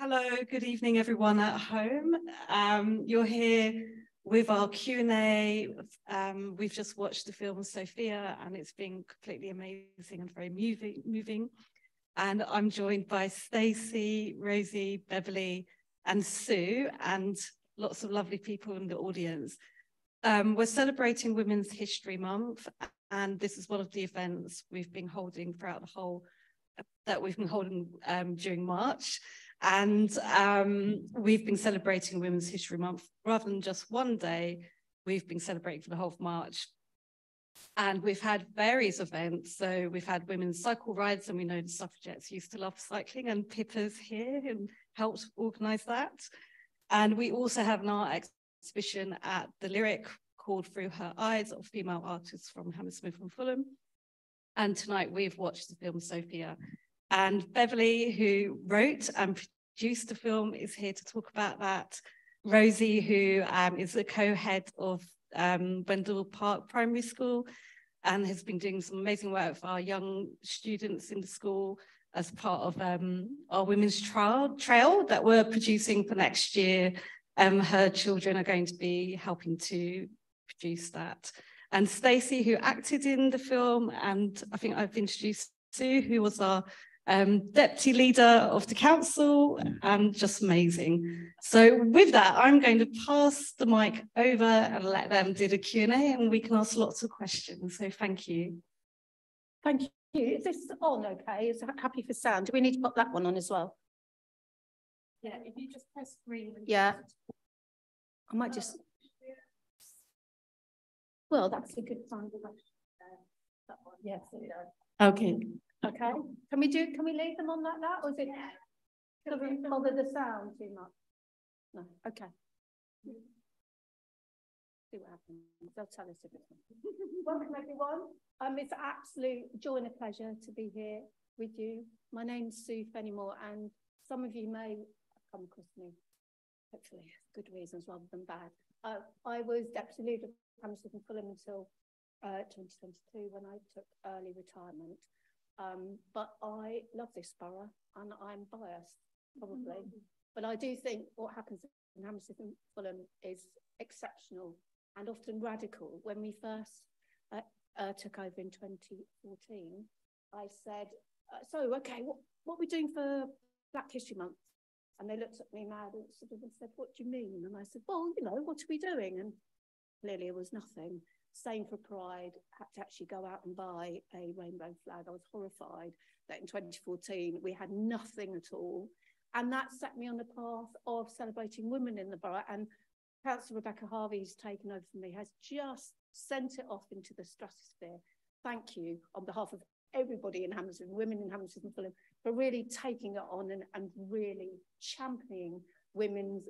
Hello, good evening everyone at home. You're here with our Q&A. We've just watched the film Sophia and it's been completely amazing and very moving. And I'm joined by Stacey, Rosie, Beverly and Sue and lots of lovely people in the audience. We're celebrating Women's History Month and this is one of the events we've been holding throughout the whole, during March. And we've been celebrating Women's History Month rather than just one day. We've been celebrating for the whole of March. And we've had various events. So we've had women's cycle rides, and we know the suffragettes used to love cycling, and Pippa's here and helped organise that. And we also have an art exhibition at the Lyric called Through Her Eyes of female artists from Hammersmith and Fulham. And tonight we've watched the film Sophia. And Beverly, who wrote and produced the film, is here to talk about that. Rosie, who is the co-head of Wendell Park Primary School and has been doing some amazing work for our young students in the school as part of our women's trail that we're producing for next year. Her children are going to be helping to produce that. And Stacey, who acted in the film, and I think I've introduced Sue, who was our deputy leader of the council, and just amazing. So with that, I'm going to pass the mic over and let them do the Q&A, and we can ask lots of questions. So thank you. Thank you. Is this on okay? Is that happy for sound? Do we need to put that one on as well? Yeah, if you just press green. Yeah. I might just... Well, that's a good sound. That one. Yes, it does. Okay. Okay. Can we do? Can we leave them on like that, or is it? Yeah. Doesn't bother the sound too much. No. Okay. See what happens. They'll tell us a bit. Welcome everyone. It's an absolute joy and a pleasure to be here with you. My name's Sue Fennimore, and some of you may have come across me. Hopefully, for good reasons rather than bad. I was deputy leader of Hammersmith and Fulham until 2022 when I took early retirement. But I love this borough and I'm biased, probably. But I do think what happens in Hammersmith and Fulham is exceptional and often radical. When we first took over in 2014, I said, so, okay, what are we doing for Black History Month? And they looked at me mad and sort of said, what do you mean? And I said, well, you know, what are we doing? And clearly it was nothing. Same for Pride, had to actually go out and buy a rainbow flag. I was horrified that in 2014 we had nothing at all. And that set me on the path of celebrating women in the borough. And Councillor Rebecca Harvey, who's taken over from me, has just sent it off into the stratosphere. Thank you on behalf of everybody in Hammersmith, women in Hammersmith and Fulham, for really taking it on and really championing women's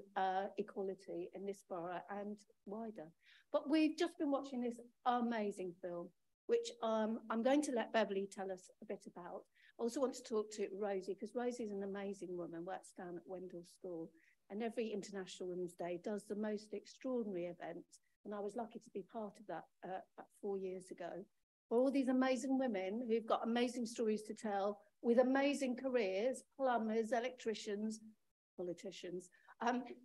equality in this borough and wider. But we've just been watching this amazing film, which I'm going to let Beverly tell us a bit about. I also want to talk to Rosie, because Rosie's an amazing woman, works down at Wendell School, and every International Women's Day does the most extraordinary event, and I was lucky to be part of that about 4 years ago. Well, all these amazing women who've got amazing stories to tell, with amazing careers, plumbers, electricians, politicians,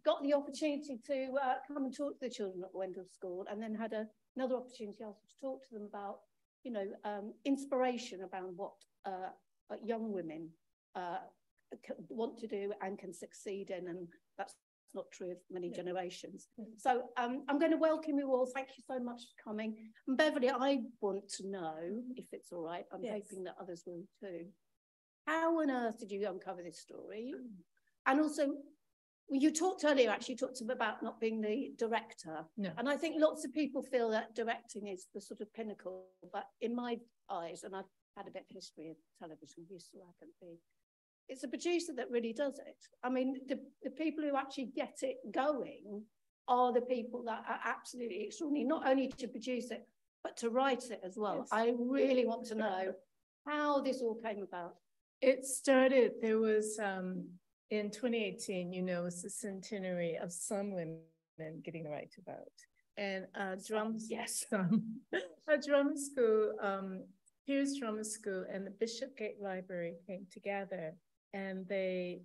got the opportunity to come and talk to the children at Wendell School, and then had another opportunity also to talk to them about, you know, inspiration around what young women want to do and can succeed in, and that's not true of many generations. So I'm going to welcome you all. Thank you so much for coming. And Beverly, I want to know, if it's all right, I'm hoping that others will too, how on earth did you uncover this story? And also, you talked earlier, actually, you talked about not being the director. No. And I think lots of people feel that directing is the sort of pinnacle. But in my eyes, and I've had a bit of history of television, so I can be, it's a producer that really does it. I mean, the people who actually get it going are the people that are absolutely extraordinary, not only to produce it, but to write it as well. Yes. I really want to know how this all came about. It started, there was... In 2018, you know, it's the centenary of some women getting the right to vote. And a drum school, Pierce Drum School and the Bishop Gate Library came together and they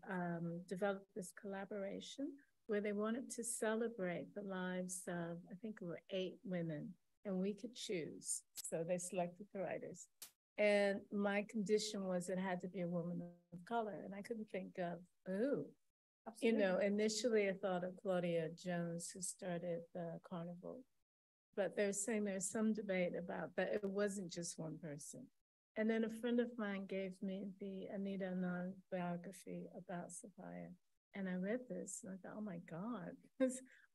developed this collaboration where they wanted to celebrate the lives of, I think it were 8 women, and we could choose. So they selected the writers. And my condition was it had to be a woman of color, and I couldn't think of who. You know, initially I thought of Claudia Jones, who started the carnival, but they're saying there's some debate about that it wasn't just one person. And then a friend of mine gave me the Anita Anand biography about Sophia, and I read this and I thought, oh my God,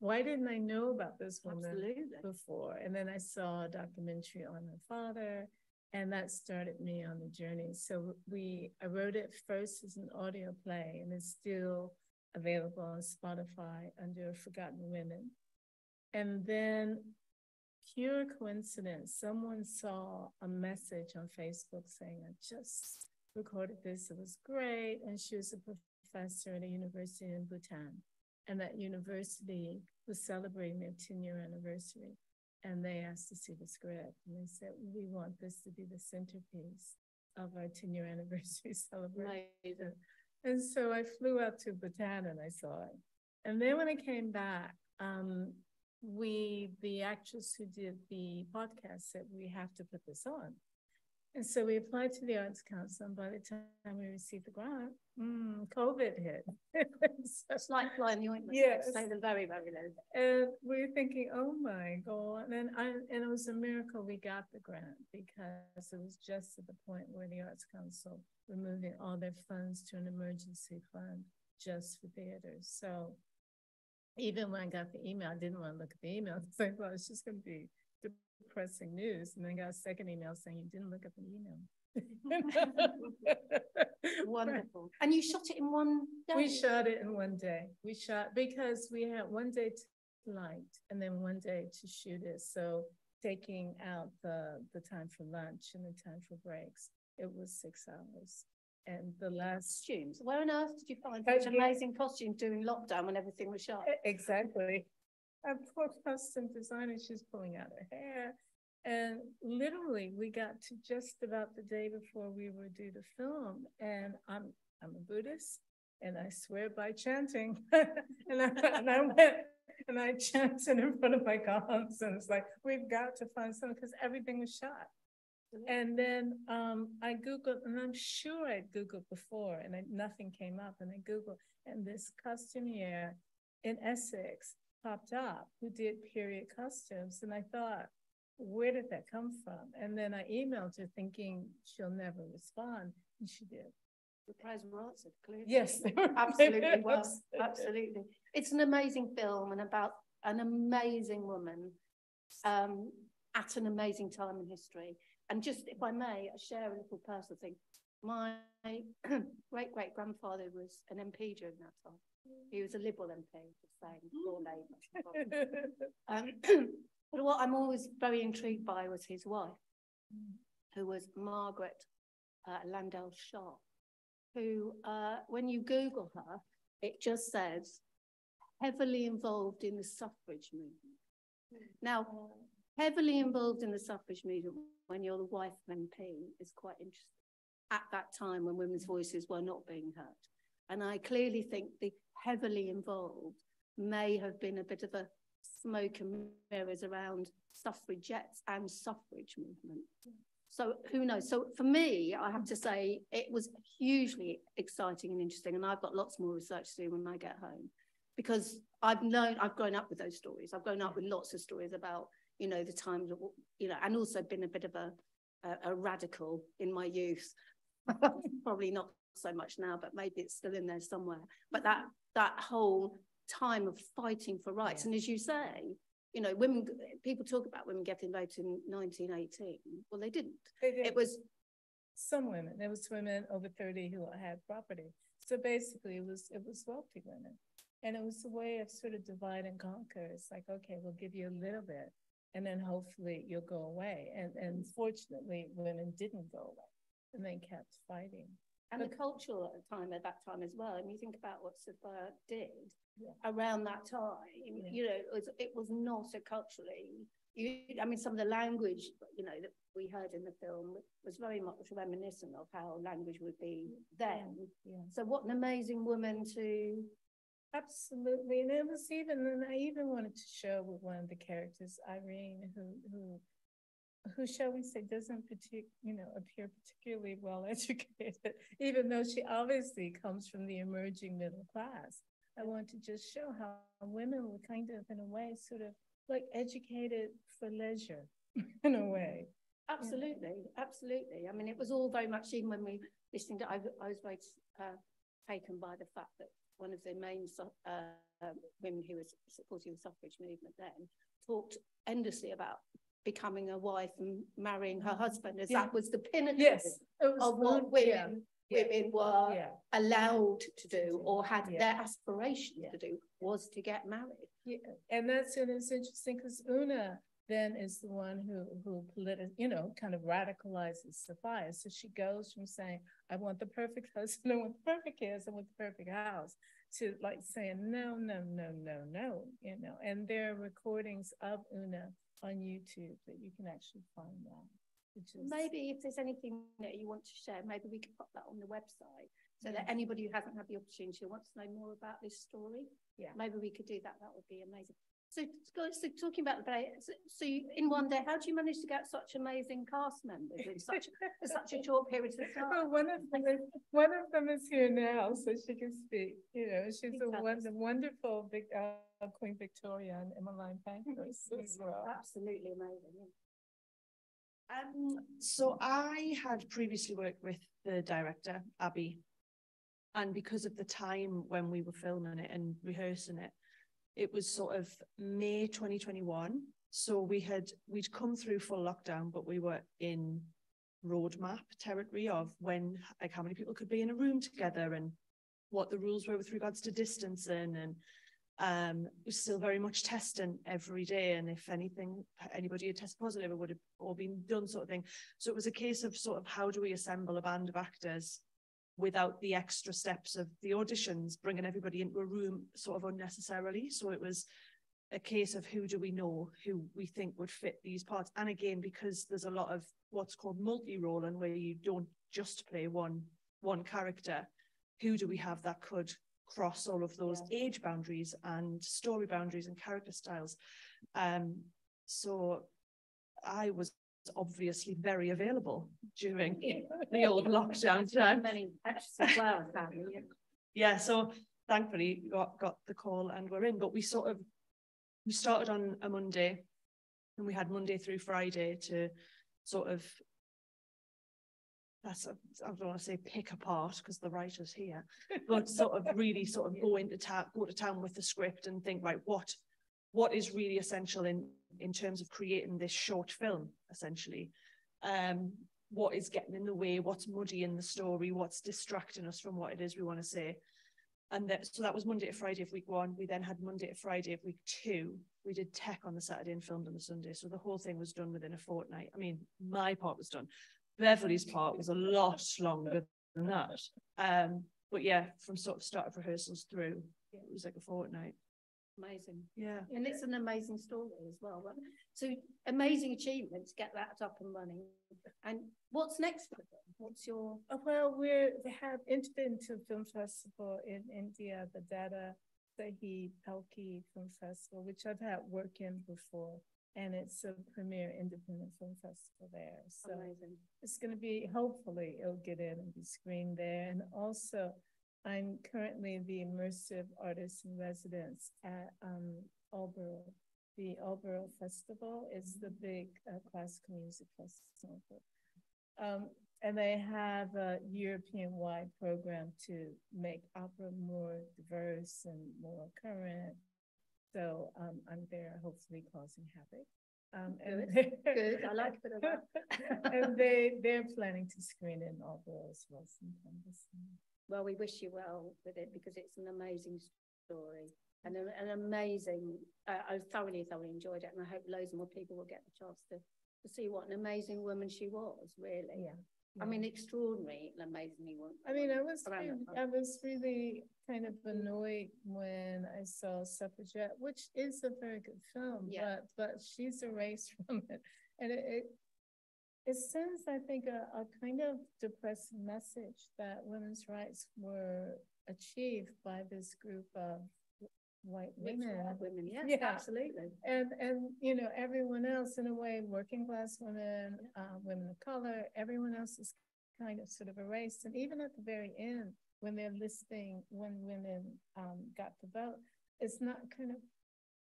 why didn't I know about this woman before? And then I saw a documentary on her father, and that started me on the journey. So I wrote it first as an audio play, and it's still available on Spotify under Forgotten Women. And then, pure coincidence, someone saw a message on Facebook saying, I just recorded this, it was great. And she was a professor at a university in Bhutan. And that university was celebrating their 10-year anniversary. And they asked to see the script. And they said, we want this to be the centerpiece of our 10-year anniversary celebration. Right. And so I flew out to Bhutan and I saw it. And then when I came back, the actress who did the podcast said, we have to put this on. And so we applied to the Arts Council, and by the time we received the grant, COVID hit. It's like flying the ointment. Yes. They were very, very low. And we were thinking, oh my God. And it was a miracle we got the grant, because it was just at the point where the Arts Council were moving all their funds to an emergency fund just for theaters. So even when I got the email, I didn't want to look at the email. It's like, well, it's just going to be depressing news. And then I got a second email saying, you didn't look at the email. Wonderful. And you shot it in one day? We shot it in one day. We shot, because we had one day to light and then one day to shoot it. So taking out the time for lunch and the time for breaks, it was 6 hours. And the last costumes. Where on earth did you find such amazing costumes during lockdown when everything was shut? Exactly. A poor costume designer, she's pulling out her hair. And literally, we got to just about the day before we were due to film. And I'm a Buddhist, and I swear by chanting. and I went and I chanted in front of my colleagues, and it's like, we've got to find something, because everything was shot. And then I Googled, and I'm sure I'd Googled before, and nothing came up. And I Googled, and this costumier in Essex popped up who did period costumes. And I thought, where did that come from? And then I emailed her thinking she'll never respond, and she did. The prize were answered, clearly. Yes, they were. Absolutely. Well, absolutely. It's an amazing film and about an amazing woman at an amazing time in history. And just, if I may, I share a little personal thing. My great-great-grandfather was an MP during that time. He was a Liberal MP, just saying, for Labour. But what I'm always very intrigued by was his wife, who was Margaret Landell Shaw, who, when you Google her, it just says, heavily involved in the suffrage movement. Now, heavily involved in the suffrage movement when you're the wife of an MP is quite interesting, at that time when women's voices were not being heard. And I clearly think the heavily involved may have been a bit of a smoke and mirrors around suffragettes and suffrage movement. So who knows? So for me, I have to say it was hugely exciting and interesting. And I've got lots more research to do when I get home, because I've grown up with those stories. I've grown up with lots of stories about, you know, the times, you know, and also been a bit of a radical in my youth. Probably not so much now, but maybe it's still in there somewhere. But that whole time of fighting for rights. Yeah. And as you say, you know, people talk about women getting voted in 1918. Well, they didn't. It was some women. There was women over 30 who had property. So basically it was wealthy women. And it was a way of sort of divide and conquer. It's like, okay, we'll give you a little bit, and then hopefully you'll go away. And fortunately, women didn't go away, and they kept fighting. And the culture at that time as well. And you think about what Sophia did around that time. Yeah. You know, it was not a culturally I mean, some of the language, you know, that we heard in the film was very much reminiscent of how language would be then. Yeah. So what an amazing woman to... Absolutely. And it was even, and I even wanted to show with one of the characters, Irene, who shall we say, doesn't appear particularly well educated, even though she obviously comes from the emerging middle class. I want to just show how women were kind of, in a way, sort of like educated for leisure, in a way. Absolutely, yeah. Absolutely. I mean, it was all very much, even when we listened to, I was very taken by the fact that one of the main women who was supporting the suffrage movement then talked endlessly about becoming a wife and marrying her husband, as that was the pinnacle of what women were allowed to do or had their aspiration to do, was to get married. Yeah. And that's, and it's interesting because Una then is the one who kind of radicalizes Sophia. So she goes from saying, I want the perfect husband, I want the perfect kids, I want the perfect house, to like saying, no, you know. And there are recordings of Una on YouTube that you can actually find now. Maybe if there's anything that you want to share, maybe we could pop that on the website so that anybody who hasn't had the opportunity who wants to know more about this story, maybe we could do that. That would be amazing. So talking about the play, so you, in one day, how do you manage to get such amazing cast members in such a short period of time? Well, one of them is here now, so she can speak. You know, she's a wonderful big, Queen Victoria, and Emmeline Pankhurst as well. Absolutely amazing. Yeah. So I had previously worked with the director, Abby, and because of the time when we were filming it and rehearsing it, it was sort of May 2021. So we'd come through full lockdown, but we were in roadmap territory of when, like, how many people could be in a room together and what the rules were with regards to distancing, and it was still very much testing every day, and if anything, anybody had tested positive, it would have all been done, sort of thing. So it was a case of sort of how do we assemble a band of actors without the extra steps of the auditions, bringing everybody into a room sort of unnecessarily. So it was a case of who do we know, who we think would fit these parts. And again, because there's a lot of what's called multi-rolling, where you don't just play one character, who do we have that could cross all of those age boundaries and story boundaries and character styles. So I was obviously very available during the old lockdown time. Many as well, yeah, so thankfully got the call and we're in. But we started on a Monday, and we had Monday through Friday to sort of, I don't want to say pick apart because the writer's here, but sort of really sort of go to town with the script and think, right, what is really essential in terms of creating this short film, essentially. What is getting in the way, what's muddy in the story, what's distracting us from what it is we want to say. And so that was Monday to Friday of week one. We then had Monday to Friday of week two. We did tech on the Saturday and filmed on the Sunday. So the whole thing was done within a fortnight. I mean, my part was done. Beverly's part was a lot longer than that. But yeah, from sort of start of rehearsals through, it was like a fortnight. Amazing. Yeah. And it's an amazing story as well. So amazing achievement to get that up and running. And what's next for them? What's your... Well, we have entered into a film festival in India, the Dada Sahib Palki Film Festival, which I've had work in before. And it's a premier independent film festival there. So amazing. It's going to be, hopefully, it'll get in and be screened there. And also, I'm currently the immersive artist in residence at Aldeburgh. The Aldeburgh Festival is the big classical music festival. And they have a European-wide program to make opera more diverse and more current. So I'm there, hopefully causing havoc. And good. I like it a lot. And they're planning to screen in Aldeburgh as well sometime this year. Well, we wish you well with it because it's an amazing story and an amazing. I thoroughly enjoyed it, and I hope loads more people will get the chance to see what an amazing woman she was. Really, yeah. I mean, extraordinary, amazingly wonderful. I mean, I was really kind of annoyed when I saw Suffragette, which is a very good film, but she's erased from it. And it sends, I think, a kind of depressed message that women's rights were achieved by this group of white women. Yes, absolutely. And you know, everyone else, in a way, working class women, women of color, everyone else is kind of sort of erased. And even at the very end, when they're listing when women got the vote, it's not kind of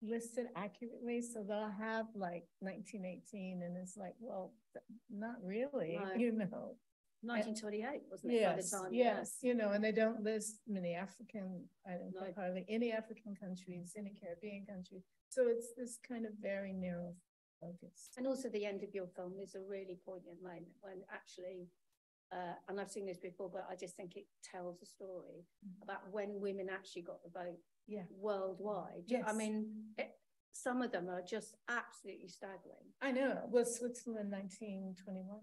listed accurately. So they'll have like 1918, and it's like, well, not really, no. You know. 1928, wasn't it? Yes, by the time, yes, you know, and they don't list many African, hardly any African countries, any Caribbean countries. So it's this kind of very narrow focus. And also the end of your film is a really poignant moment when actually, and I've seen this before, but I just think it tells a story about when women actually got the vote worldwide. Yes. I mean, some of them are just absolutely staggering. I know. Well, Switzerland, 1921.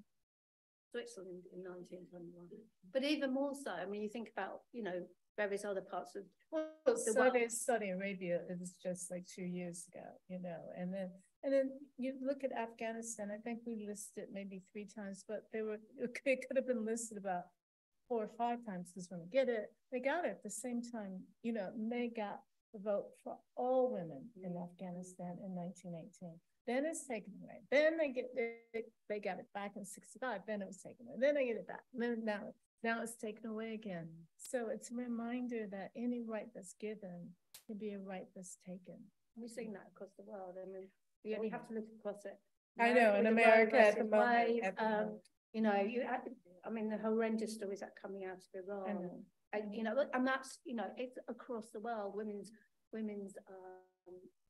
Switzerland in 1921, but even more so. I mean, you think about, you know, various other parts of the world. Saudi Arabia is just like 2 years ago, you know, and then you look at Afghanistan. I think we listed maybe 3 times, but it could have been listed about 4 or 5 times because when they got it at the same time. You know, they got the vote for all women in Afghanistan in 1918. Then it's taken away. Then they got it back in 65. Then it was taken away. Then they get it back. Then now it's taken away again. So it's a reminder that any right that's given can be a right that's taken. We're seeing that across the world. I mean, we only have to look across it. I know, in America at the moment. You know, I mean, the horrendous stories that are coming out of Iran. And, you know, and that's, you know, it's across the world. Women's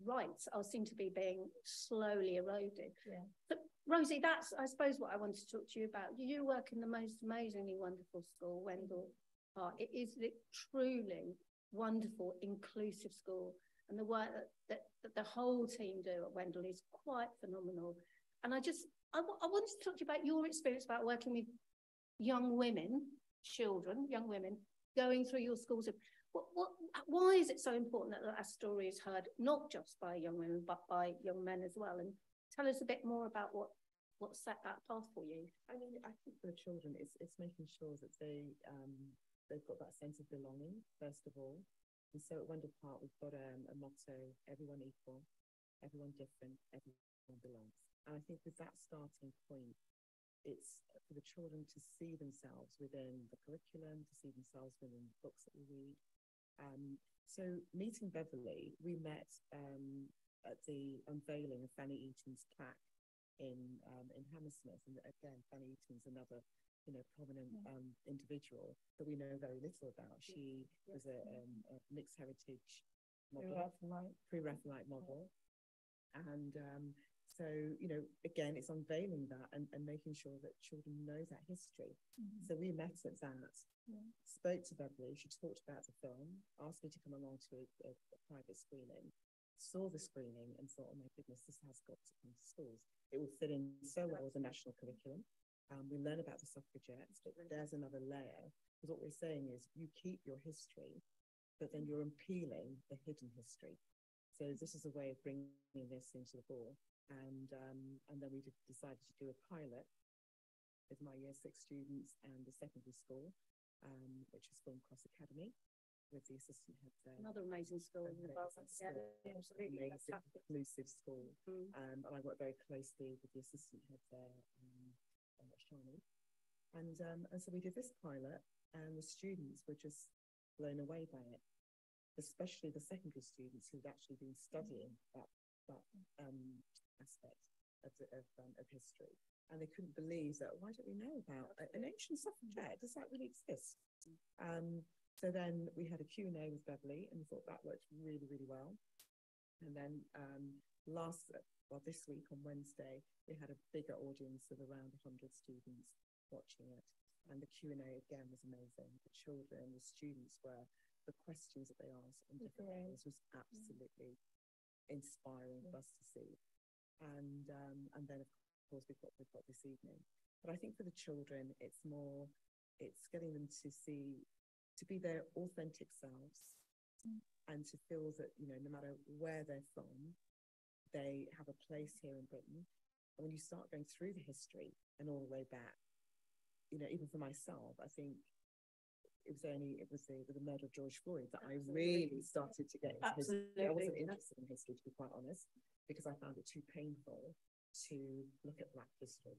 rights seem to be being slowly eroded. Yeah. But Rosie, that's, I suppose, what I wanted to talk to you about. You work in the most amazingly wonderful school, Wendell Park. It is the truly wonderful, inclusive school. And the work that the whole team do at Wendell is quite phenomenal. And I wanted to talk to you about your experience about working with young women, children, young women, going through your schools. Why is it so important that our story is heard, not just by young women, but by young men as well? And tell us a bit more about what set that path for you. I mean, I think for children, it's making sure that they've got that sense of belonging, first of all. And so at Wendell Park, we've got a motto, everyone equal, everyone different, everyone belongs. And I think with that starting point, it's for the children to see themselves within the curriculum, to see themselves within the books that we read. So meeting Beverly, we met at the unveiling of Fanny Eaton's plaque in Hammersmith. And again, Fanny Eaton's another, you know, prominent individual that we know very little about. She was a mixed heritage model, pre-Raphaelite model. And so, you know, again, it's unveiling that and making sure that children know that history. Mm-hmm. So we met at that, spoke to Beverly, she talked about the film, asked me to come along to a private screening, saw the screening and thought, oh my goodness, this has got to come to schools. It will fit in so well with the national curriculum. We learn about the suffragettes, but there's another layer. Because what we're saying is you keep your history, but then you're unpeeling the hidden history. So this is a way of bringing this into the ball. And then we decided to do a pilot with my year 6 students and the secondary school, which is Fulham Cross Academy, with the assistant head there. Another amazing school in the Bhutan. Yeah, absolutely. Inclusive school. Mm-hmm. And I work very closely with the assistant head there, Charlie. And so we did this pilot, and the students were just blown away by it, especially the secondary students who've actually been studying that aspect of history, and they couldn't believe that. Why don't we know about an ancient suffragette? Does that really exist? So then we had a Q&A with Beverly, and we thought that worked really, really well. And then this week on Wednesday, we had a bigger audience of around 100 students watching it, and the Q&A again was amazing. The children, the students were, the questions that they asked on different areas was absolutely inspiring for us to see. And then of course we've got this evening. But I think for the children, it's more, it's getting them to see, to be their authentic selves and to feel that, you know, no matter where they're from, they have a place here in Britain. And when you start going through the history and all the way back, you know, even for myself, I think it was only, it was the murder of George Floyd that I really started to get into history. I wasn't interested in history, to be quite honest, because I found it too painful to look at Black history.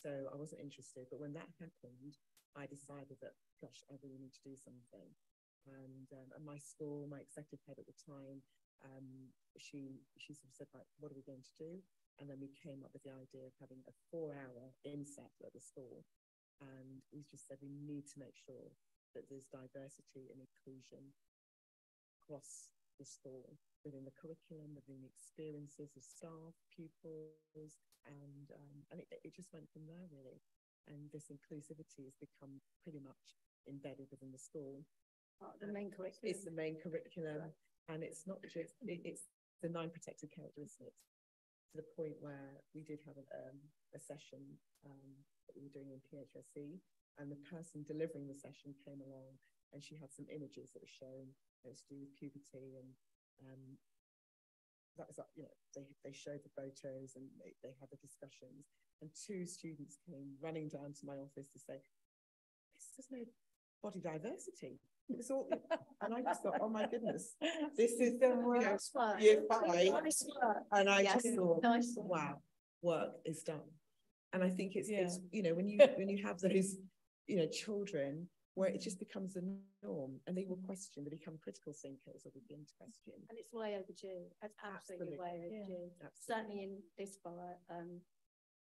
So I wasn't interested. But when that happened, I decided that, gosh, I really need to do something. And my school, my executive head at the time, she sort of said, like, what are we going to do? And then we came up with the idea of having a 4-hour inset at the school. And we just said, we need to make sure that there's diversity and inclusion across the school, within the curriculum, within the experiences of staff, pupils, and it just went from there, really. And this inclusivity has become pretty much embedded within the school. The main curriculum. It's the main curriculum, and it's not just, it's the 9 protected characteristics, to the point where we did have a session that we were doing in PHSE, and the person delivering the session came along and she had some images that were shown that was to do with puberty, and that was like, you know, they showed the photos and they had the discussions, and 2 students came running down to my office to say, there's no body diversity. It's all, and I just thought, oh my goodness, this is the worst year 5. And I just thought, wow, work is done. And I think it's you know, when you have those, you know, children where it just becomes the norm, and they will question, they become critical thinkers, or begin to question. And it's way overdue. It's absolutely way overdue. Yeah, absolutely. Certainly in this fire,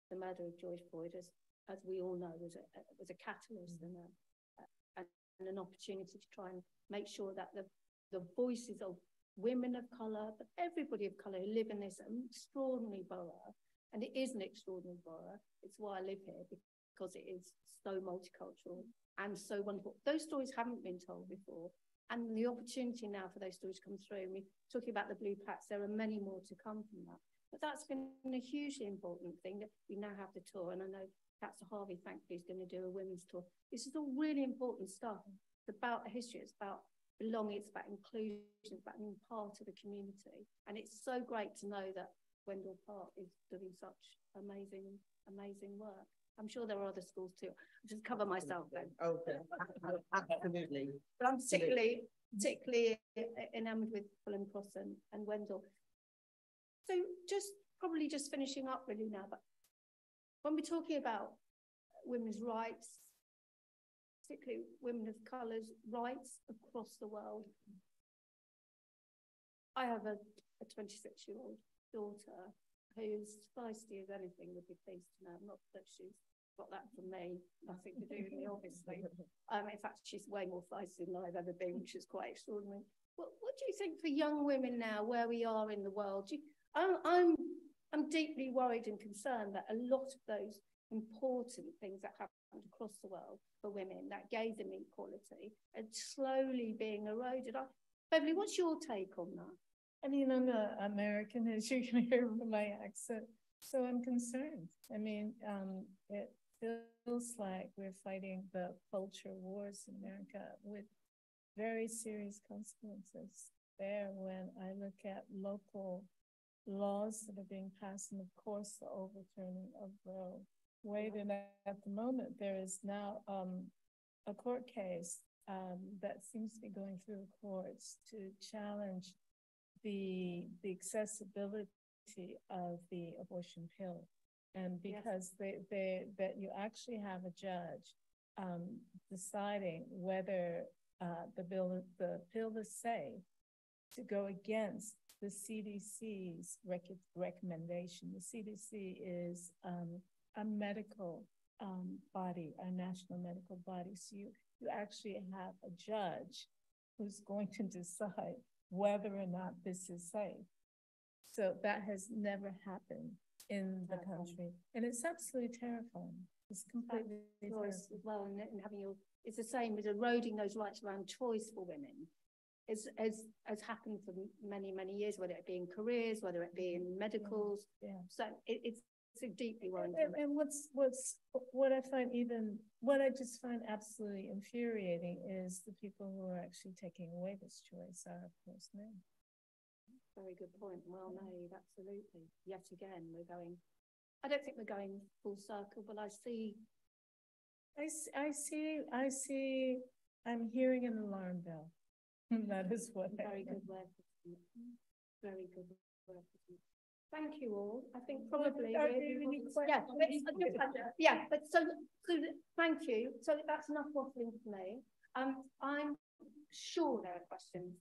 the murder of George Floyd, as we all know, was a catalyst and an opportunity to try and make sure that the voices of women of colour, but everybody of colour who live in this extraordinary borough, and it is an extraordinary borough, it's why I live here, because it is so multicultural and so wonderful. Those stories haven't been told before, and the opportunity now for those stories to come through. And we're talking about the blue plaques, there are many more to come from that. But that's been a hugely important thing, that we now have the tour, and I know Dr. Harvey, thankfully, is going to do a women's tour. This is all really important stuff. It's about history, it's about belonging, it's about inclusion, it's about being part of a community. And it's so great to know that Wendell Park is doing such amazing, amazing work. I'm sure there are other schools too. I'll just cover myself then. Okay, absolutely. But I'm particularly enamoured with Fulham Cross and Wendell. So just probably just finishing up really now, but when we're talking about women's rights, particularly women of colour's rights across the world, I have a 26-year-old daughter who's feisty as anything, would be pleased to know. Not that she's got that from me, nothing to do with me, obviously. In fact, she's way more feisty than I've ever been, which is quite extraordinary. What do you think for young women now, where we are in the world? I'm deeply worried and concerned that a lot of those important things that happened across the world for women, that gave them equality, are slowly being eroded. Beverly, what's your take on that? I mean, I'm not American, as you can hear from my accent, so I'm concerned. I mean, it feels like we're fighting the culture wars in America with very serious consequences there when I look at local laws that are being passed, and of course the overturning of Roe v. Wade. And at the moment, there is now a court case that seems to be going through the courts to challenge the accessibility of the abortion pill, and because that you actually have a judge deciding whether the pill is safe to go against the CDC's recommendation. The CDC is a medical body, a national medical body. So you actually have a judge who's going to decide whether or not this is safe. So that has never happened in the country. And it's absolutely terrifying. It's completely terrifying. As well, and having it's the same as eroding those rights around choice for women. Has happened for many, many years, whether it be in careers, whether it be in medicals. So it's deeply wrong. And what I just find absolutely infuriating is the people who are actually taking away this choice are, of course, men. Very good point. Well made, absolutely. Yet again, I don't think we're going full circle, but I see. I'm hearing an alarm bell. That is what. Very good work. Thank you all. I think probably. So thank you. So that's enough waffling for me. I'm sure there are questions.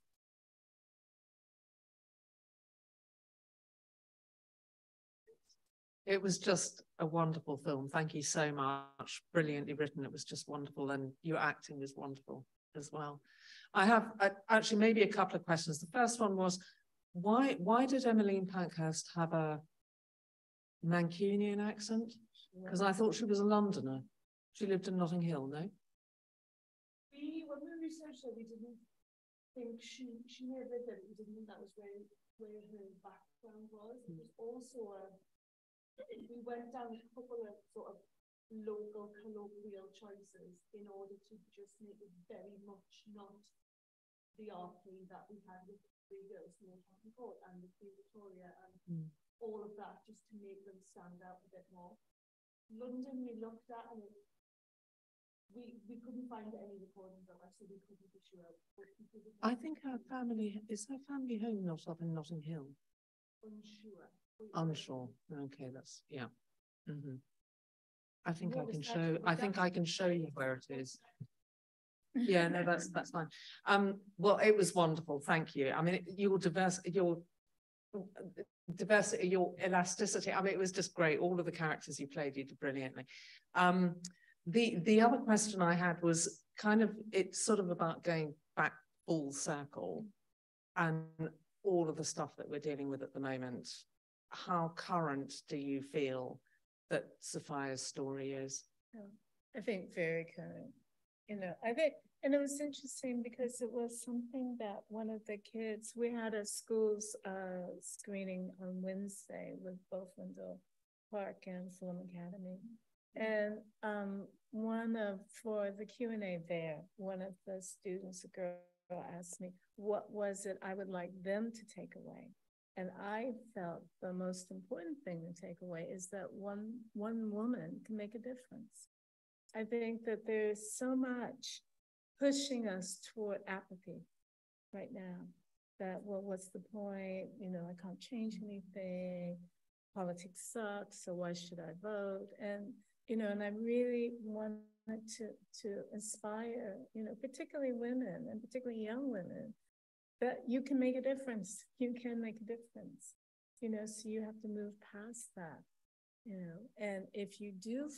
It was just a wonderful film. Thank you so much. Brilliantly written. It was just wonderful, and your acting was wonderful as well. I have actually maybe a couple of questions. The first one was, why did Emmeline Pankhurst have a Mancunian accent? Because I thought she was a Londoner. She lived in Notting Hill, no? When we researched her, we didn't think she may have lived there, but we didn't think that was where her background was. It was also we went down a couple of sort of local colloquial choices in order to just make it very much not the arcade that we had with the three girls in Northampton Court and the Queen Victoria and all of that, just to make them stand out a bit more. London we looked at and we couldn't find any recordings of us, so we couldn't be sure. I think her family home not up in Notting Hill? Unsure. Okay, that's yeah. Mm-hmm. I think I can show you where it is. Yeah, no, that's fine. Well, it was wonderful. Thank you. I mean, your diversity, your elasticity. I mean, it was just great. All of the characters you played, you did brilliantly. The other question I had was it's sort of about going back full circle, and all of the stuff that we're dealing with at the moment. How current do you feel that Sophia's story is? Oh, I think very current. You know, I think, and it was interesting because it was something that one of the kids, we had a school's screening on Wednesday with both Wendell Park and Fulham Academy. And for the Q&A there, one of the students, a girl, asked me, what was it I would like them to take away? And I felt the most important thing to take away is that one woman can make a difference. I think that there's so much pushing us toward apathy right now, that, well, what's the point? You know, I can't change anything. Politics sucks, so why should I vote? And, you know, and I really wanted to inspire, you know, particularly women and particularly young women, that you can make a difference. You can make a difference, you know, so you have to move past that, you know, and if you do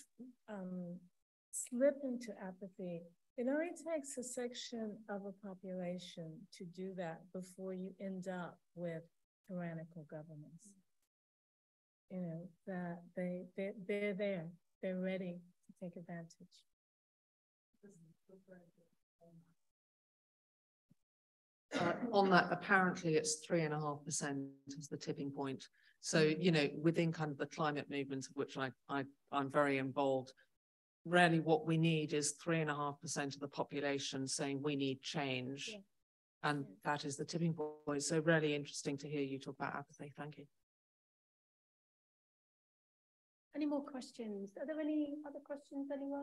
slip into apathy, it only takes a section of a population to do that before you end up with tyrannical governments. You know, that they're there, they're ready to take advantage. On that, apparently it's 3.5% is the tipping point. So, you know, within kind of the climate movement, of which I'm very involved, really what we need is 3.5% of the population saying we need change. Yeah. And that is the tipping point. So really interesting to hear you talk about apathy. Thank you. Any more questions? Are there any other questions anywhere?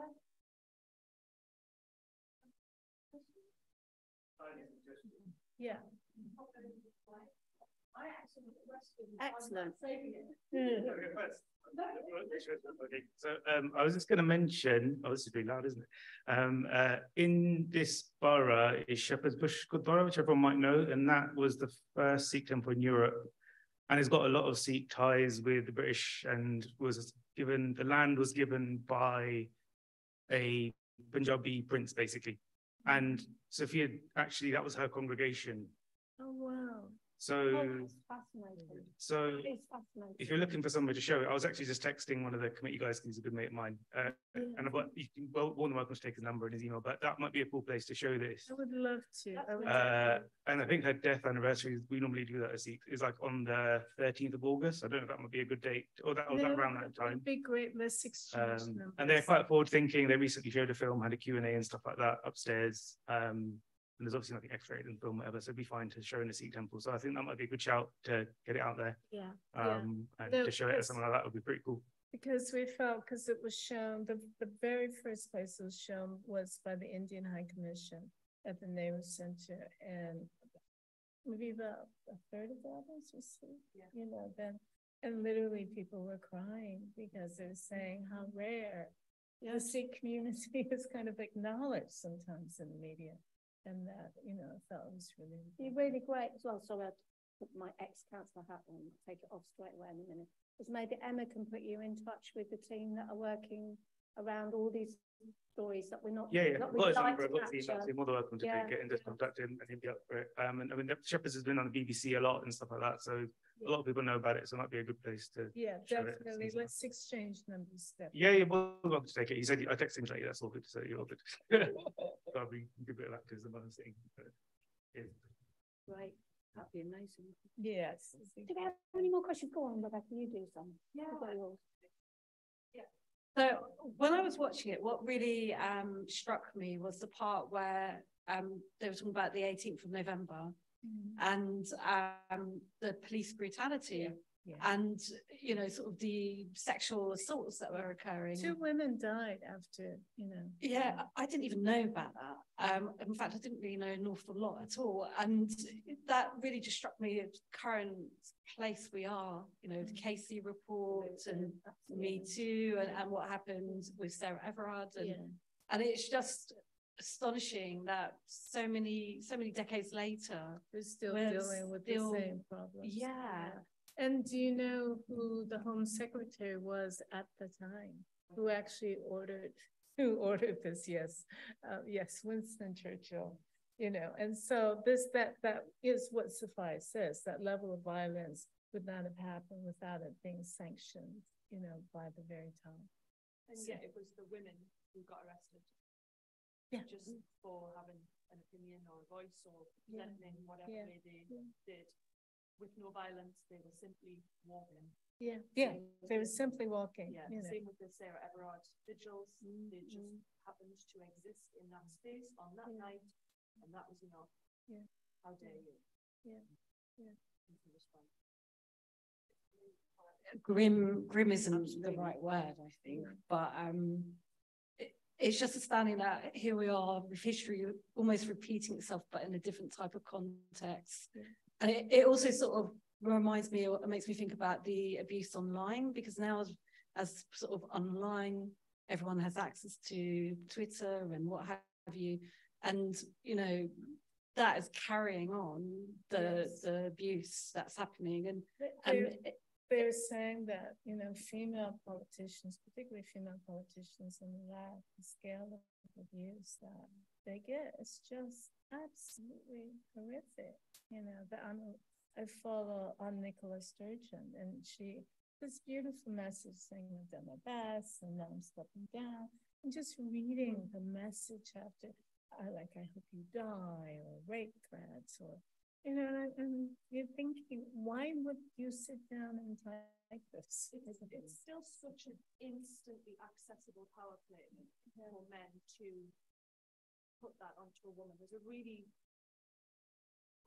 Yeah. Excellent. Okay. So I was just going to mention, oh, this is really loud, isn't it? In this borough is Shepherd's Bush Gurdwara, which everyone might know, and that was the first Sikh temple in Europe. And it's got a lot of Sikh ties with the British, and the land was given by a Punjabi prince, basically. And Sophia, actually, that was her congregation. Oh, wow. So if you're looking for somewhere to show it, I was actually just texting one of the committee guys, who's a good mate of mine, and I've got, you can, well, more than welcome to take his number and his email, but that might be a cool place to show this. I would love to. And I think her death anniversary, we normally do that, is like on the 13th of August. I don't know if that might be a good date, or that was around that time. It'd be great. Let's exchange numbers. And they're quite forward thinking. They recently showed a film, had a Q&A and stuff like that upstairs. And there's obviously nothing X-rated in the film, whatever, so it'd be fine to show in a Sikh temple. So I think that might be a good shout to get it out there. Yeah. And to show it as something like that would be pretty cool. Because we felt, because it was shown, the very first place it was shown was by the Indian High Commission at the Nehru Center, and maybe about a third of the audience was Sikh, you know, then, and literally people were crying because they were saying how rare the Sikh community is kind of acknowledged sometimes in the media. And that, you know, I felt it was really, it'd be really great as well. So I'd put my ex-councillor hat on, take it off straight away in a minute. Because maybe Emma can put you in touch with the team that are working around all these stories that we're not. More than welcome to get into contact him and he'd be up for it. And I mean, Shepherd's has been on the BBC a lot and stuff like that, so a lot of people know about it, so it might be a good place to. Yeah, definitely. Let's exchange numbers. Yeah, well, welcome to take it. He said, I texted him later, that's all good, so you're all good. That'll be a good bit of actors and other things. Right, that'd be amazing. Yes. Do we have any more questions? Go on, Rebecca, you do some. Yeah. So when I was watching it, what really struck me was the part where they were talking about the 18th of November and the police brutality and, you know, sort of the sexual assaults that were occurring. 2 women died after, you know. Yeah, I didn't even know about that. In fact, I didn't really know an awful lot at all. And that really just struck me at the current place we are, you know, the Casey report and Me Too and what happened with Sarah Everard. And, and it's just astonishing that so many decades later we're still dealing with the same problems. And do you know who the Home Secretary was at the time, who actually ordered this? Yes, Winston Churchill, you know. And so that is what Sophia says, that level of violence would not have happened without it being sanctioned, you know, by the very top. And yet it was the women who got arrested. Yeah. Just for having an opinion or a voice or presenting whatever way they did. With no violence, they were simply walking. They were simply walking. Yeah, same with the Sarah Everard vigils. They just happened to exist in that space on that night, and that was enough. Yeah. How dare you? Yeah. Grim isn't the right word, I think, but it's just astounding that here we are with history almost repeating itself, but in a different type of context. And it also sort of reminds me, or it makes me think about the abuse online, because now as sort of online, everyone has access to Twitter and what have you. And, you know, that is carrying on the abuse that's happening. And they're saying that, you know, female politicians, particularly female politicians in Iraq, the scale of abuse that they get, it's just absolutely horrific. You know, I follow on Nicola Sturgeon, and she this beautiful message saying I've done my best and now I'm stepping down, and just reading the message after, I hope you die, or rape threats, or, you know, and you're thinking, why would you sit down and type like this? It's still such an instantly accessible power play for men to put that onto a woman. There's a really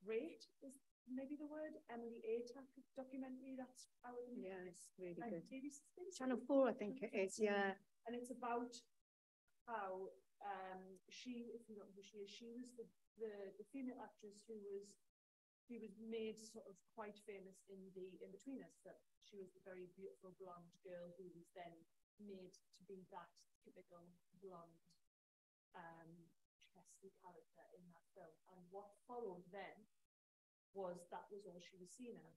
great, is maybe the word, Emily Atack documentary that's out. It's really good. Channel 4, I think it is. Yeah, and it's about how she was the female actress who was made sort of quite famous in the In Between Us. That she was the very beautiful blonde girl who was then made to be that typical blonde chesty character in that film. And what followed then was all she was seen as.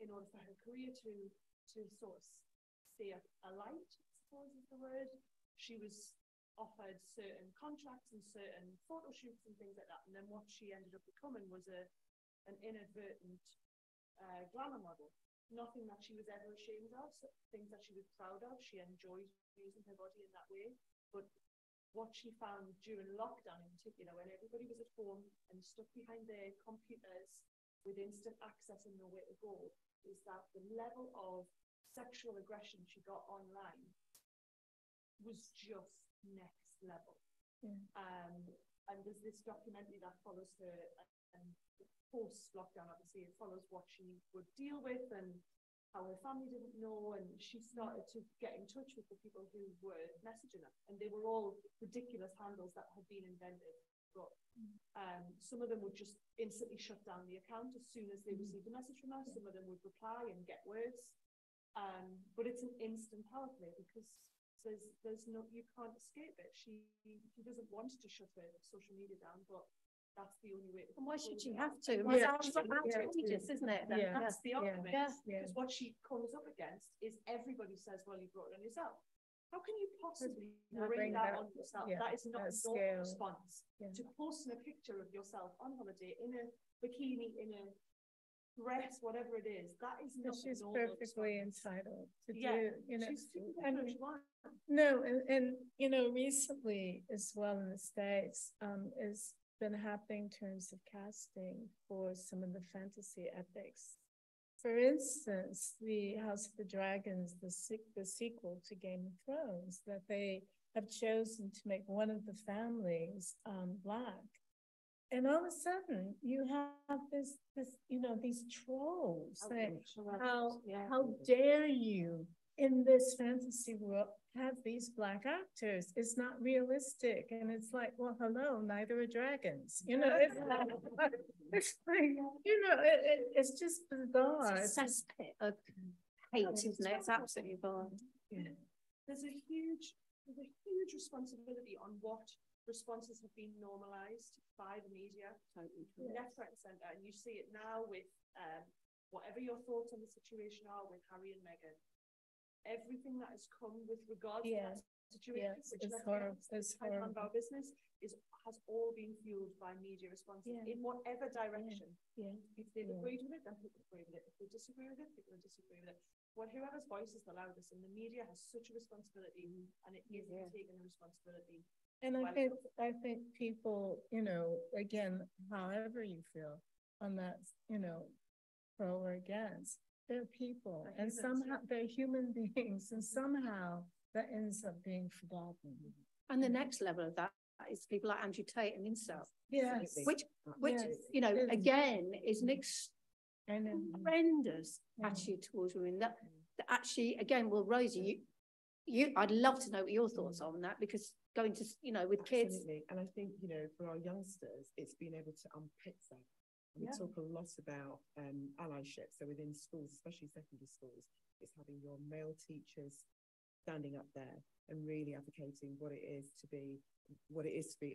In order for her career to sort of stay alight, I suppose is the word, she was offered certain contracts and certain photo shoots and things like that. And then what she ended up becoming was an inadvertent glamour model. Nothing that she was ever ashamed of, things that she was proud of. She enjoyed using her body in that way. But what she found during lockdown in particular, when everybody was at home and stuck behind their computers with instant access and nowhere to go, is that the level of sexual aggression she got online was just next level. Yeah. And there's this documentary that follows her and post-lockdown, obviously, it follows what she would deal with and how her family didn't know, and she started to get in touch with the people who were messaging her, and they were all ridiculous handles that had been invented, but some of them would just instantly shut down the account as soon as they received a message from her. Some of them would reply and get words, but it's an instant power play, because there's no, you can't escape it. She doesn't want to shut her social media down, but that's the only way. And why should she have to? Well, yeah. That's outrageous, isn't it? Yeah. That's the argument. Yeah. Yeah. Because what she comes up against is everybody says, well, you brought it on yourself. How can you possibly bring that on yourself? Yeah. That is not your response. Yeah. To posting a picture of yourself on holiday in a bikini, in a dress, whatever it is, that is not. She's perfectly entitled to do, you know. And you know, recently as well in the States, is been happening in terms of casting for some of the fantasy epics. For instance, the House of the Dragons, the sequel to Game of Thrones, that they have chosen to make one of the families Black. And all of a sudden, you have this you know, these trolls saying, how dare you in this fantasy world have these Black actors? It's not realistic. And it's like, well, hello, neither are dragons, you know. It's like, you know, it's just bizarre. It's a cesspit of hate, isn't it? It's absolutely bizarre. Yeah. There's a huge responsibility on what responses have been normalized by the media, left, right, and center. And you see it now with whatever your thoughts on the situation are with Harry and Meghan. Everything that has come with regard to that situation, which is kind of our business, has all been fueled by media responses in whatever direction. Yeah. If they've agreed with it, then people agree with it. If they disagree with it, people disagree with it. Well, whoever's voice is the loudest, and the media has such a responsibility, and it is taking a responsibility. And I think people, you know, again, however you feel on that, you know, pro or against. They're people, and somehow they're human beings, and somehow that ends up being forgotten. And the next level of that is people like Andrew Tate and himself. Yes. Which you know, again, is an horrendous attitude towards women. That actually, again, well, Rosie, you I'd love to know what your thoughts are on that, because going to, you know, with kids. Absolutely. And I think, you know, for our youngsters, it's being able to unpick that. We talk a lot about allyship. So within schools, especially secondary schools, it's having your male teachers standing up there and really advocating what it is to be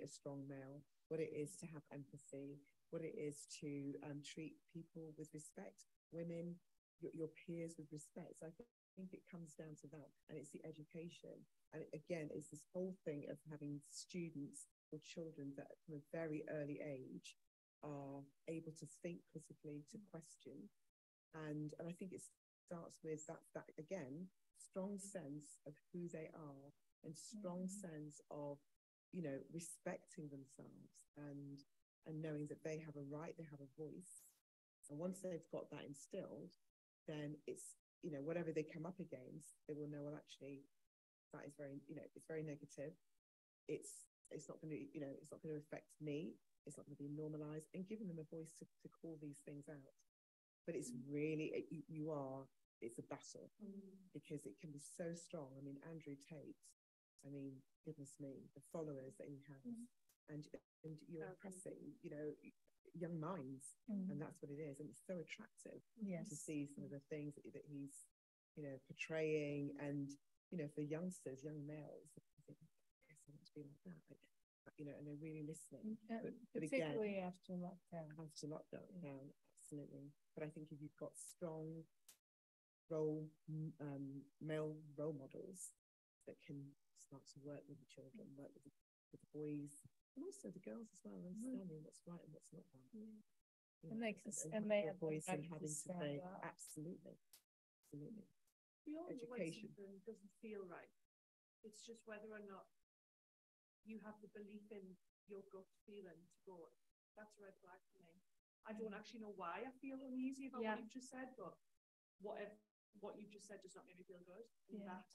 a strong male, what it is to have empathy, what it is to treat people with respect, women, your peers with respect. So I think it comes down to that, and it's the education. And again, it's this whole thing of having students or children that from a very early age are able to think critically, to question, and I think it starts with that again, strong sense of who they are, and strong sense of, you know, respecting themselves and knowing that they have a right, they have a voice, and once they've got that instilled, then it's, you know, whatever they come up against, they will know, well, actually, that is very, you know, it's very negative. It's not going to, you know, it's not going to affect me. It's not going to be normalised, and giving them a voice to call these things out. But it's really, it's a battle because it can be so strong. I mean, Andrew Tate, I mean, goodness me, the followers that he has, and you're impressing, you know, young minds, and that's what it is. And it's so attractive to see some of the things that he's, you know, portraying, and, you know, for youngsters, young males, I think, yes, I want to be like that. You know, and they're really listening. But particularly again, after lockdown. After lockdown, absolutely. But I think if you've got strong male role models that can lots of work with the children, work with the boys, and also the girls as well, understanding what's right and what's not right. Yeah. You know, it makes us amazing. Voice and having to say, absolutely, absolutely. We all know when something doesn't feel right. It's just whether or not you have the belief in your gut feeling to go, that's a red flag for me. I don't actually know why I feel uneasy about what you've just said, but what you've just said does not make me feel good.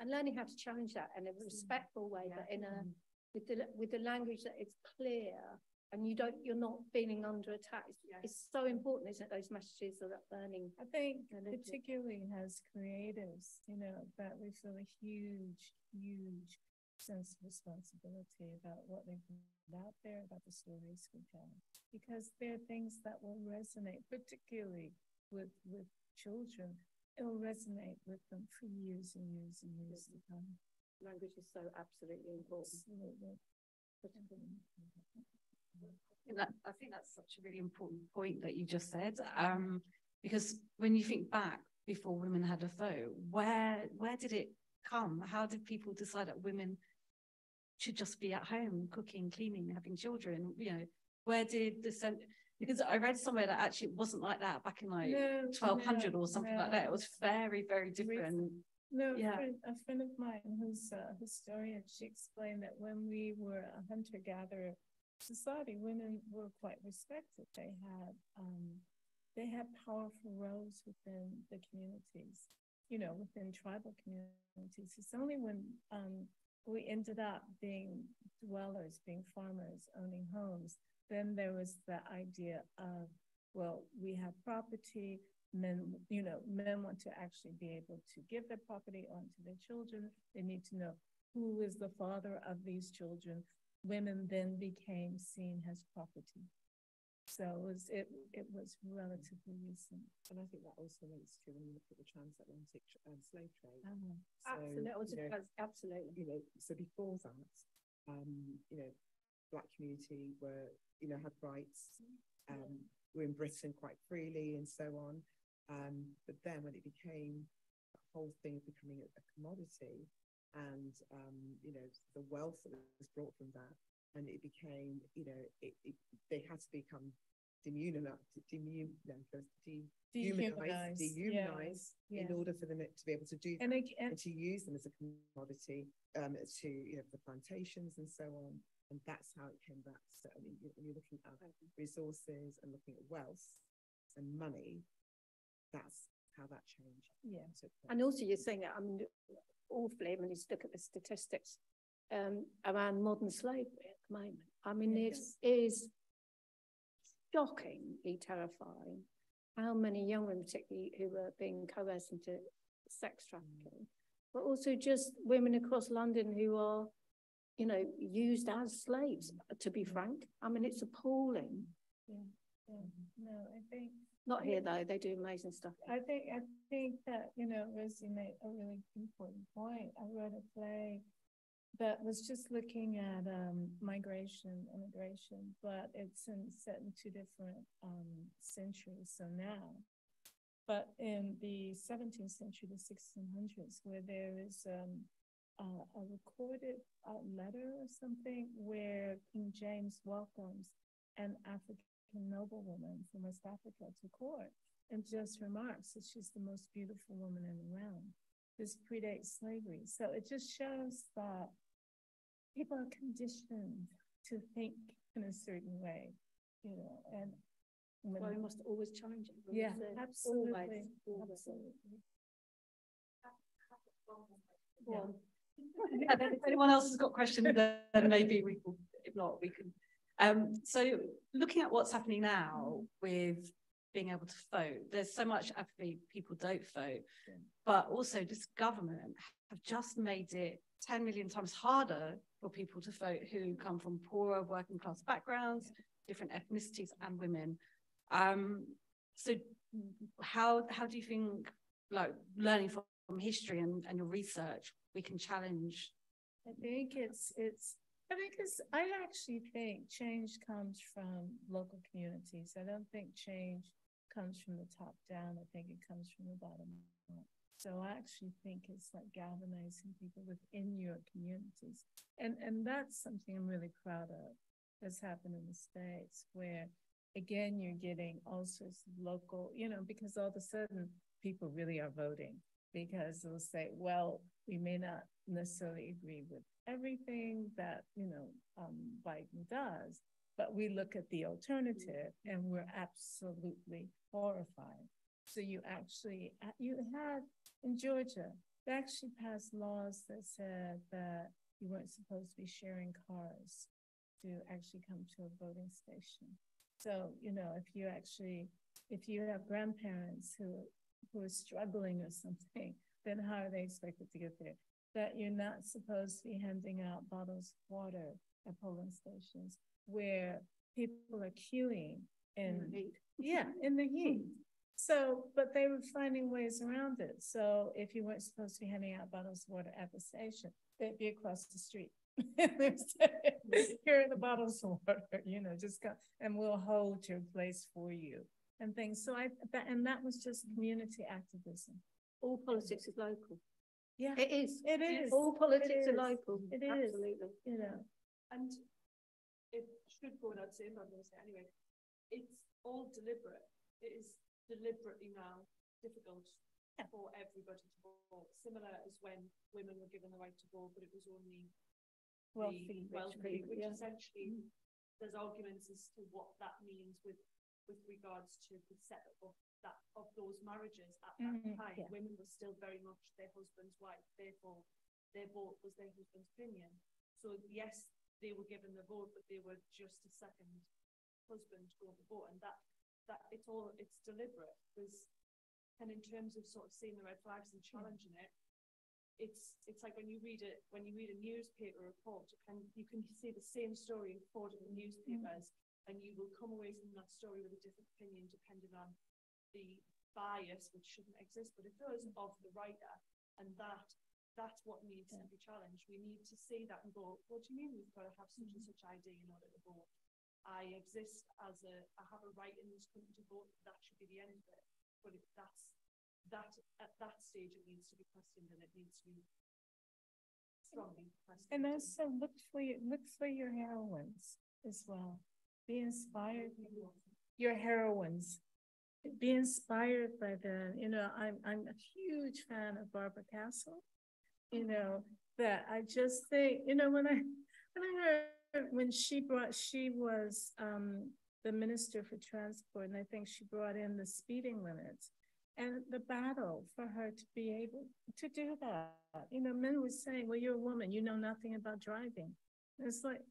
And learning how to challenge that in a respectful way, but in a with the language that is clear and you're not feeling under attack. It's so important, isn't it? Those messages are that learning. I think particularly as creatives, you know, that we feel a huge sense of responsibility about what they've put out there, about the stories we tell, because there are things that will resonate, particularly with children. It'll resonate with them for years and years and years to come. Language is so absolutely important. Absolutely. I think that's such a really important point that you just said, because when you think back before women had a vote, where did it come? How did people decide that women should just be at home cooking, cleaning, having children? You know, where did the sense? Because I read somewhere that actually it wasn't like that back in like 1200 or something like that. It was very, very different. A friend of mine who's a historian, she explained that when we were a hunter-gatherer society, women were quite respected. They had powerful roles within the communities, you know, within tribal communities. It's only when we ended up being dwellers, being farmers, owning homes, then there was the idea of, well, we have property, men, you know, men want to actually be able to give their property onto their children. They need to know who is the father of these children. Women then became seen as property. So it was relatively recent. And I think that also links to when you look at the transatlantic slave trade. So, absolutely. You know, so before that, you know, Black community were, you know, had rights, were in Britain quite freely and so on. But then when it became a whole thing of becoming a commodity and, you know, the wealth that was brought from that, and it became, you know, they had to become dehumanized in order for them to be able to do that, and to use them as a commodity to, you know, the plantations and so on. And that's how it came back. So, I mean, you're looking at resources and looking at wealth and money. That's how that changed. Yeah. And also you're saying that, I mean, awfully, when you look at the statistics around modern slavery at the moment. I mean, it is shockingly terrifying how many young women, particularly, who were being coerced into sex trafficking, but also just women across London who are, you know, used as slaves, to be frank. I mean, it's appalling. No, I think... Not here, though. They do amazing stuff. I think that, you know, Rosie made a really important point. I wrote a play that was just looking at migration, immigration, but it's set in two different centuries, so now. But in the 17th century, the 1600s, where there is... a recorded letter or something where King James welcomes an African noblewoman from West Africa to court and just remarks that she's the most beautiful woman in the realm. This predates slavery. So it just shows that people are conditioned to think in a certain way, you know, and we must always challenge it. Absolutely. Always. Absolutely. If anyone else has got questions, then maybe we will. If not, we can. So looking at what's happening now with being able to vote, there's so much apathy, people don't vote, but also this government have just made it 10 million times harder for people to vote who come from poorer working class backgrounds, different ethnicities and women. So how do you think, like, learning from history and your research, we can challenge? I actually think change comes from local communities. I don't think change comes from the top down. I think it comes from the bottom up. So I actually think it's like galvanizing people within your communities. And that's something I'm really proud of that's happened in the States, where, again, you're getting all sorts of local, you know, because all of a sudden people really are voting, because they'll say, well, we may not necessarily agree with everything that, you know, Biden does, but we look at the alternative and we're absolutely horrified. So you actually, you had in Georgia, they actually passed laws that said that you weren't supposed to be sharing cars to actually come to a voting station. So, you know, if you have grandparents who are struggling or something, then how are they expected to get there? That you're not supposed to be handing out bottles of water at polling stations where people are queuing in the heat. Yeah, in the heat. So, but they were finding ways around it. So if you weren't supposed to be handing out bottles of water at the station, they'd be across the street. Here are the bottles of water, you know, just come and we'll hold your place for you and things. So that was just community activism. All politics is local. Yeah, it is. It is. All politics are local. It is. Absolutely. You know, and it should go without saying, but I'm going to say anyway, it's all deliberate. It is deliberately now difficult for everybody to vote. Similar as when women were given the right to vote, but it was only wealthy, which essentially there's arguments as to what that means with regards to the setup of those marriages at that time. Yeah. Women were still very much their husband's wife, therefore their vote was their husband's opinion. So yes, they were given the vote, but they were just a second husband going to vote, and that it's deliberate. And in terms of sort of seeing the red flags and challenging it, It's like when you read a newspaper report, and you can see the same story in four different newspapers, and you will come away from that story with a different opinion depending on the bias, which shouldn't exist, but it does, of the writer, and that's what needs to be challenged. We need to see that and go, what do you mean we've got to have such and such ID in order to vote? I exist I have a right in this country to vote. That should be the end of it, but if that's. That at that stage it needs to be questioned, and it needs to be strongly questioned. And also look for your heroines as well. Be inspired your heroines. Be inspired by them. You know, I'm a huge fan of Barbara Castle. You know, that I just think, you know, when she was the Minister for Transport, and I think she brought in the speeding limits. And the battle for her to be able to do that. You know, men were saying, well, you're a woman, you know nothing about driving. And it's like,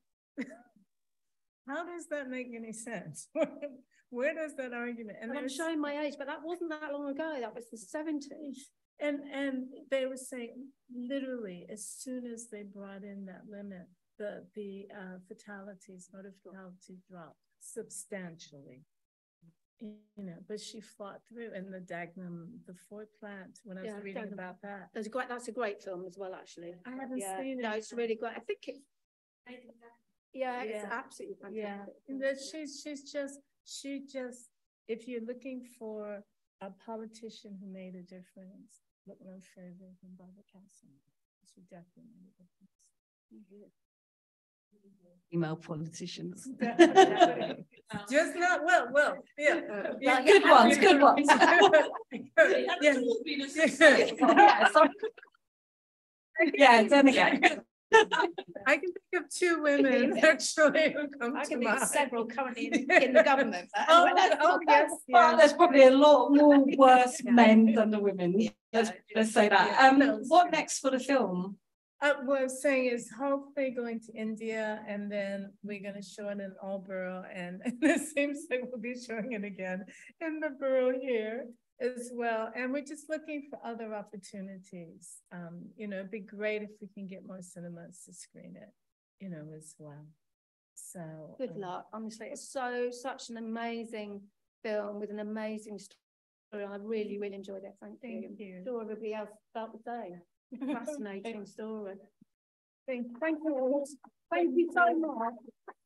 how does that make any sense? Where does that argument? And I'm showing my age, but that wasn't that long ago. That was the 70s. And they were saying, literally, as soon as they brought in that limit, the fatalities, motor fatalities dropped substantially. You know, but she fought through, and the Dagenham, the Ford plant, when I was reading Dagenham. About that. That's a great film as well, actually. I haven't seen it. No, it's really great. I think it. Yeah, yeah. It's absolutely fantastic. Yeah. That she just, if you're looking for a politician who made a difference, look no further than Barbara Castle. She definitely made a difference. Mm-hmm. Female politicians. Just not well. Yeah. Yeah. Good ones. I can think of two women actually who come to mind. I can think of several currently in the government. There's probably a lot more worse men than the women. Let's say that. What next for the film? What I'm saying is hopefully going to India, and then we're going to show it in Aldeburgh, and it seems like we'll be showing it again in the borough here as well. And we're just looking for other opportunities. You know, it'd be great if we can get more cinemas to screen it, you know, as well. So good luck. Honestly, it's such an amazing film with an amazing story. I really, really enjoyed it. Thank you. I'm sure everybody else felt the same. Fascinating story. Thank you all. Thank you so much.